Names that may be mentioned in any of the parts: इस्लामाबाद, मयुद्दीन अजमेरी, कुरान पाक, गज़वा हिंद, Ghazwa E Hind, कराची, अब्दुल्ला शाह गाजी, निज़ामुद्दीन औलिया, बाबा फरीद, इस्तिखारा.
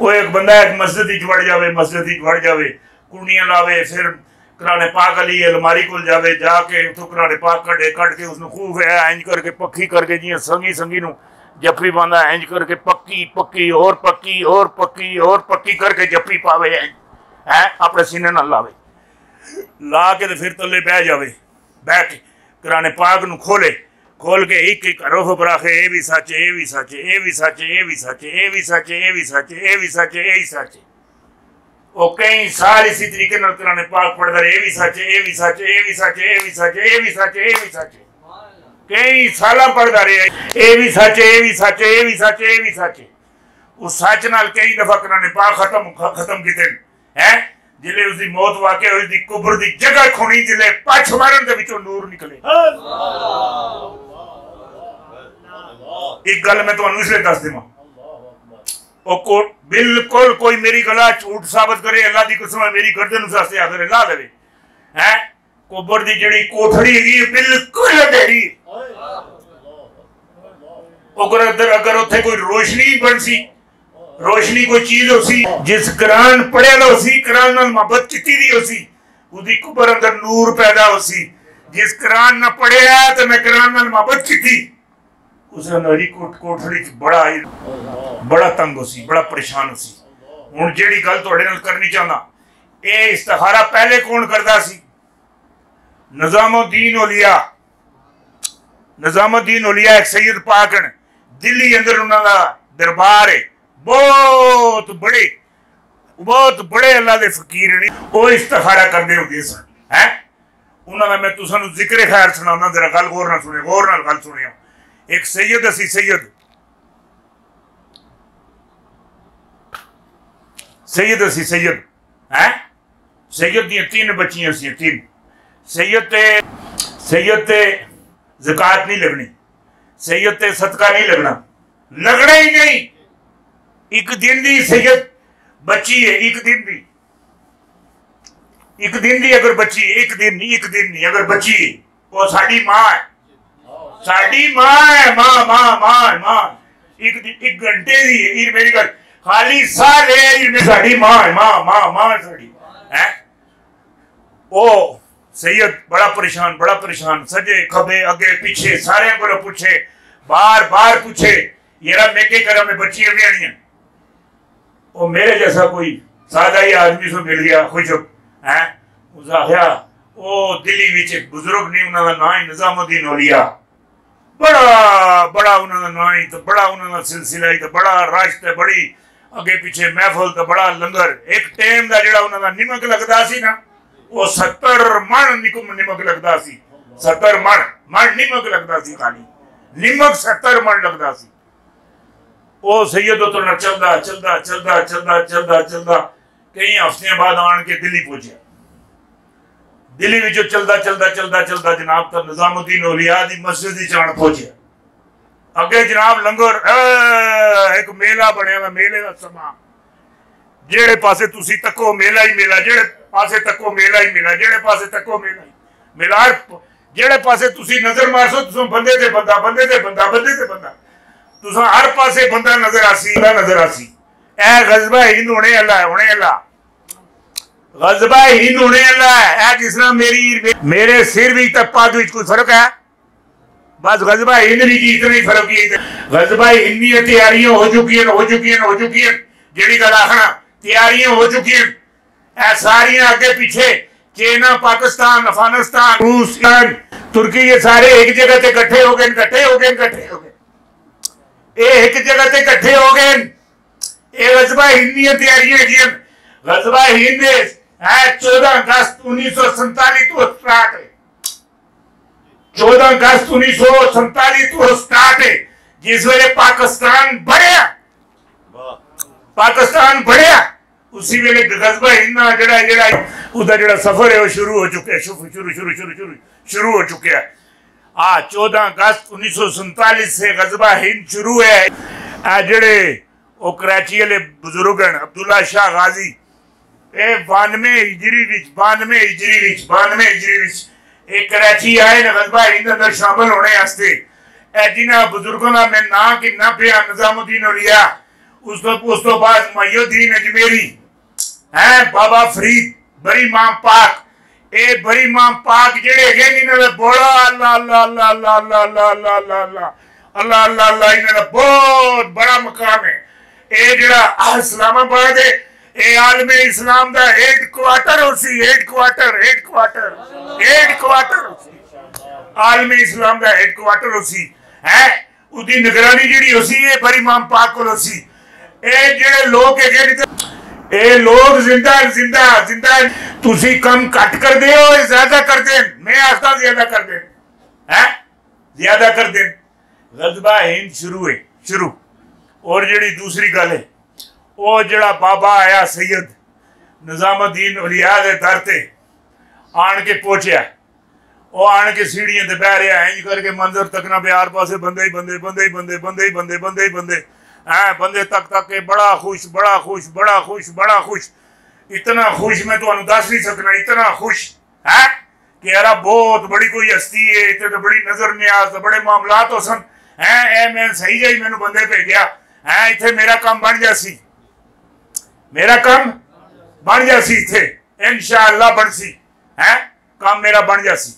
वो एक बंदा एक मस्जिद वड़ जाए, मस्जिद वड़ जाए, कुंडियां लावे, फिर कुरान पाक अली अलमारी को जावे, जाके उतो कुरान पाक कटे कट के उसने खूब इंज करके पक्की करके जियां संगी संगी नूं जप्पी पांदा इंज करके पक्की पक्की और पक्की और पक्की और पक्की करके जप्पी पावे है अपने सीने नाल लावे, ला के तो फिर थले बह जावे, बह के कुरान पाक नूं खोले, खोल के एक एक हरफ पर आखे ए भी सच ए भी सच ए भी सच ए भी सच ए भी सच ए भी सच ए भी सच ए ही सच, वो कई साल इसी तरीके नाल कुरान पाक पढ़दा रहे, ए भी सच ए भी सच ए भी सच ए भी सच ए भी सच ए भी सच, कई साल पढ़दा रहे ए भी सच ए भी सच ए भी सच ए भी सच, उस सच नाल कई दफा कुरान पाक खत्म कीते हैं। जिले उसकी मौत वाकई हुई थी, कुबर की जगह खोनी, जिले पछ मारन दे विचों नूर निकले। एक गल मैं तुहानू इसलिए दस देवां, बिल्कुल कोई मेरी गला झूठ साबित करे, अल्लाह की कसम है मेरी गर्दन उस आखिर ला दे है। कुबर की जिहड़ी कोठड़ी है बिल्कुल अंधेरी, अगर उत्थे कोई रोशनी बन सी, रोशनी कोई चीज उसी जिस कुरान पढ़िया ना उसी कुरान नाल मोहब्बत कीती दी उसी, उदी कुबर अंदर नूर पैदा उसी, जिस कुरान ना पढ़िया तो मैं कुरान नाल मोहब्बत कीती, उस अंदर कोठड़ी बड़ा ही बड़ा तंग उसी, बड़ा परेशान उसी। हुण जिहड़ी गल तुहाडे नाल करनी चाहना, ये इस्तिखारा पहले कौन करदा सी? निज़ामुद्दीन औलिया, निज़ामुद्दीन औलिया एक सैयद पाक ने, दिल्ली अंदर उन्हां दा दरबार है, बहुत बड़े अल्लाह के फकीर ने, वो इस्तिखारा करते होंगे सन है। उन्होंने मैं तुसानू जिक्र खैर सुना, जरा गल गौर नाल सुनियो, गौर नाल गल सुनियो। एक सैयद असी सैयद है, सैयद दी तीन बच्चियां सी, तीन सैयद ते ज़कात नहीं लगनी, सैयद ते सदका नहीं लगना, लगना ही नहीं। एक दिन दी सैयद बच्ची है, एक दिन दी अगर बच्ची, एक दिन नहीं अगर बच्ची है, वो साड़ी माँ है, साड़ी माँ है, माँ माँ माँ माँ। एक घंटे दी है, ये मेरी गल खाली साल है, ये साड़ी माँ है, माँ माँ माँ साड़ी है। ओ सैयद बड़ा परेशान, सजे खबे अगे पीछे सारे को पूछे, बार पूछे, येरा मैं क्या करा, मैं बच्चियां ब्याणियां, वो मेरे जैसा कोई सादा ही आदमी से मिल गया खुश है। उस आख्या वो दिल्ली विच एक बुजुर्ग ने, उन्होंने ना ही निज़ामुद्दीन औलिया, बड़ा उन्होंने ना ही, तो बड़ा उन्होंने सिलसिला ही, तो बड़ा रश, तो बड़ी अगे पीछे महफल, तो बड़ा लंगर। एक टाइम का जो उन्होंने निमक लगता सी ना, वो 70 मण निमक लगता सी, 70 मण निमक लगता सी, खाली निमक 70 मण लगता सी। वो सैयद तो चलदा चलदा चलदा चलदा चलदा चलदा कई हफ्ते बाद आन के दिल्ली पहुंचे। दिल्ली विचों चलदा चलदा चलदा चलदा जनाब तो निज़ामुद्दीन औलिया दी मस्जिद दी जान पहुंचे। अगे जनाब लंगर एक मेला बनया, मेले का समा, जेड़े पासे तुसी तको मेला ही मेला, जेड़े पासे तको मेला ही मेला, जेड़े पासे तको मेला ही मेला, जेड़े पासे तुसी नजर मारसो तुसी बंदे ते बंदा तुसा हर पासे बंदा नजर आसी। ए गज़वा हिंद होने अल्लाह गज़वा हिंद होने अल्लाह है। जिस तरह मेरे सिर भी पग में कोई फर्क है, बस गज़वा हिंद नहीं जी, इतना ही फर्क है। गज़वा हिंद की तैयारियां हो चुकी हैं। जेड़ी गल आखना तैयारियां हो चुकी हैं, ए सारियां आगे पीछे चाइना, पाकिस्तान, अफगानिस्तान, रूस, तुर्की, ये सारे एक जगह से इकट्ठे हो गए। एक जगह से इकट्ठे हो गए, गज़वा हिंद की तैयारियां। गज़वा हिंद 14 अगस्त 1947 तो स्टार्ट है, 14 अगस्त 1947 तो स्टार्ट है, जिस वे पाकिस्तान बढ़िया उसी वे गज़वा हिंद जो सफर है वो शुरू हो चुका है। 14 अगस्त 1947 से गज़वा हिंद शुरू है। जेडे वो कराची वाले बुजुर्ग हैं, अब्दुल्ला शाह गाजी, ये 92 हिजरी विच कराची आए ने गज़वा हिंद अंदर शामिल होने। जिन्होंने बुजुर्गों का मैं ना किन्ना पिया, निज़ामुद्दीन औलिया, उस तो बाद मयुद्दीन अजमेरी है, बाबा फरीद बड़ी मां पाक, ए बड़ी मां पाक जेड़े है इन्होंने बोला अल्लाह अल्लाह अल्लाह अल्लाह अल्लाह अल्लाह अल्लाह अल्लाह अल्लाह अल्लाह, इन्होंने बहुत बड़ा मकाम है। ये जरा इस्लामाबाद है, ये आलम इस्लाम का हेडक्वार्टर होसी, हेडक्वार्टर हेडक्वार्टर हेडक्वार्टर होसी, आलम इस्लाम का हेडक्वार्टर होसी है। उसकी निगरानी जी होसी ये बड़ी मां पाक को होसी। ये जेड़े लोग है ये लोग जिंदा जिंदा जिंदा तुसी कम कट कर दे हो, ज्यादा कर दे, मैं आस्था ज्यादा कर दे है, ज्यादा कर दे। ग़ज़वा ए हिंद शुरू है शुरू। और जी दूसरी गल है वह जरा बाबा आया सैयद निज़ामुद्दीन औलिया के दर से आन के पहुँचया, वह आन के सीढ़ियाँ से बह रहा इंज करके मंजर तकना प्यार पासे बंदे ही बंदे बंदे ही बंदे बंदे ही बंदे बंदे ही बंदे हैं बंदे तक तक के बड़ा खुश बड़ा खुश बड़ा खुश बड़ा खुश, इतना खुश मैं तुहानू दस नहीं सकना, इतना खुश है कि यार बहुत बड़ी कोई हस्ती है इतने तो बड़ी नज़र न्याज बड़े मामला तो सन हैं। ए मैं सही जाई मैनू बंदे भेजिया है, इतने मेरा काम बन जासी, मेरा काम बन जासी, इतने इंशाअल्लाह बनसी है काम मेरा बन जासी।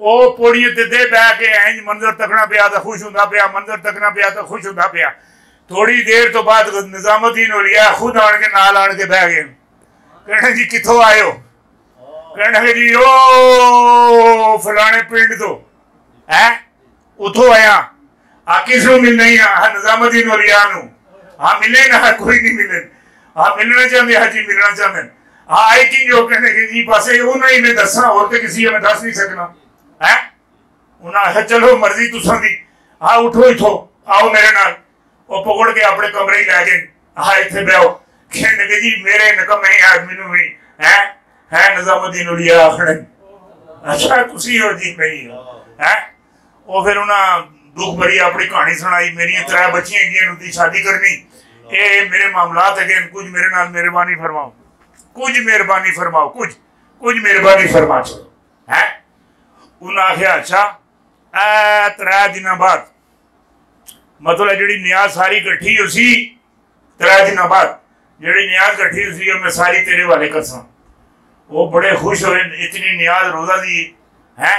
वह पौड़ियों ते बह के इंज मंजर तकना पिया तो खुश होंदा पिया, मंजर तकना पिया तो खुश होंदा पिया। थोड़ी देर तो बाद निज़ामुद्दीन औलिया खुद आन के नाल आन के बह गए, कहने जी कितों आए हो, कहने लगे जी ओ फलाने पिंड तो है उतों आया। हाँ किसू मिलना ही हाँ निज़ामुद्दीन औलिया नू, हाँ मिले ना कोई नहीं मिले, हाँ मिलना चाहते हाँ जी मिलना चाहते हाँ आए कि जो कहने के जी बस उन्हें मैं दसा और तो किसी मैं दस नहीं सकना है। उन्हें आखिया चलो मर्जी तुसा दी, हाँ उठो इतो आओ मेरे नाल, वो पकड़ के अपने कमरे लै गए, हाँ इतने बहो, कहने लगे जी मेरे नकमे आदमी नू भी है निज़ामुद्दीन औलिया आखने अच्छा तुसी हो जी मेरी है। और फिर उन्हें दुख भरी अपनी कहानी सुनाई, मेरी त्रै बच्चियां हैं शादी करनी, ये मेरे मामलात है कुछ मेरे नाल मेहरबानी फरमाओ, कुछ मेहरबानी फरमाओ, कुछ कुछ मेहरबानी फरमा चलो है। उन्हें आखिया अच्छा ए त्रै दिन बाद मतलब जी न्याज सारी कट्ठी उसी त्रै दिन बाद जी न्याज कट्ठी उसी मैं सारी तेरे वाले कसा। वो बड़े खुश होए, इतनी न्याज रोजा दी है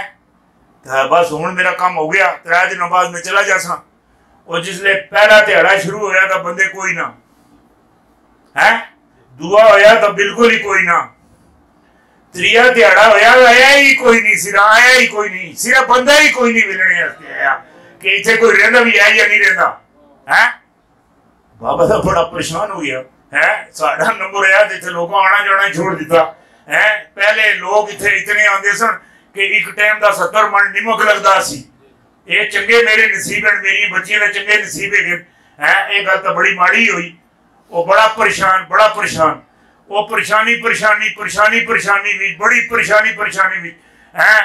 बस हूँ मेरा काम हो गया, त्रै दिनों बाद मैं चला जा सा। और जिसले पहला तिहाड़ा शुरू होया तो बंदे कोई ना है, दूआ होया तो बिल्कुल ही कोई ना, त्रीया तिहाड़ा होया आया ही कोई नहीं, सिरा आया ही कोई नहीं, सिरा बंदा ही कोई नहीं मिलने आया कि इतने कोई रहना भी है या नहीं रहता है। बाबा तो बड़ा परेशान हो गया है, साढ़ा नंबर आया तो इतने लोगों आना जाना छोड़ दिता है। पहले लोग इतने इतने आते सन कि एक टाइम का 70 मन निमक लगता सी, ये चंगे मेरे नसीब हैं, मेरी बच्चियों के चंगे नसीब है। ये गल तो बड़ी माड़ी हुई, वो बड़ा परेशान बड़ा परेशान, वो परेशानी परेशानी परेशानी परेशानी भी बड़ी परेशानी परेशानी भी है।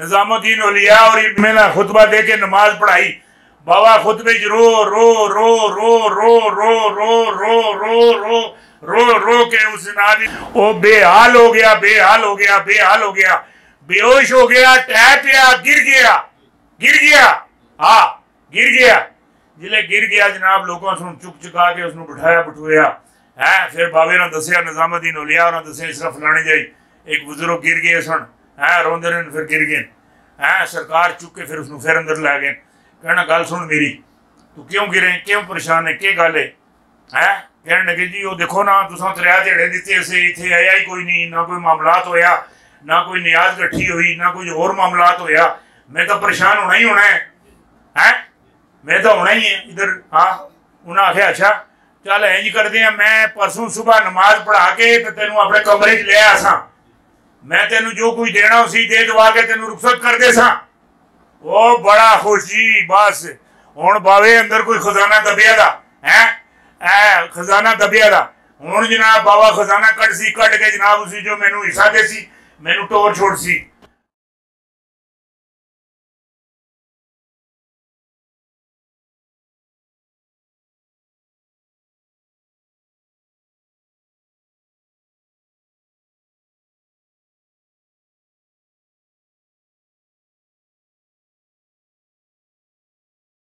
निज़ामुद्दीन औलिया और मेला खुतबा दे के नमाज पढ़ाई, बाबा खुतबे च रो रो रो रो रो रो रो रो रो रो रो रो के उस नादी वो बेहाल हो गया बेहाल हो गया बेहाल हो गया, बेहोश हो गया, टह पिया, गिर गया गिर गया, हाँ गिर गया। जिले गिर गया जनाब लोगों सुन चुक चुका के उसने बिठाया बठूया है। फिर बाबे ने दसिया निज़ामुद्दीन औलिया ने दसिया इस तरह फलाने जाई एक बुजुर्ग गिर गए सन है, रोंदे रहे फिर गिर गए हैं, सरकार चुक के फिर उसने फिर अंदर लै गए। कहना गल सुन मेरी, तू क्यों गिरे, क्यों परेशान है, क्या गल है? कहन लगे जी वो देखो ना तुसा त्रै ध्याड़े दिते असें, इतने आया ही कोई नहीं, ना कोई मामलात होया, ना कोई न्याज कट्ठी हुई, ना कोई होर मामलात होया, मैं तो परेशान होना ही होना है, मैं तो होना ही है इधर। हाँ उन्हें आखिया अच्छा चल इंज करते हैं, मैं परसों सुबह नमाज पढ़ा के तो तेन अपने कमरे च ले आ सा, मैं तेन जो कुछ देना उसी दे दवा के तेन रुखसत कर दे सा। ओ बड़ा खुश जी बस हूँ बावे अंदर कोई खजाना दबिया दा है, खजाना दबिया दा हूँ जनाब बाबा खजाना कट सी, कट के जनाब उसी जो मैनू हिस्सा दे सी, मैनू टोर छोड़ सी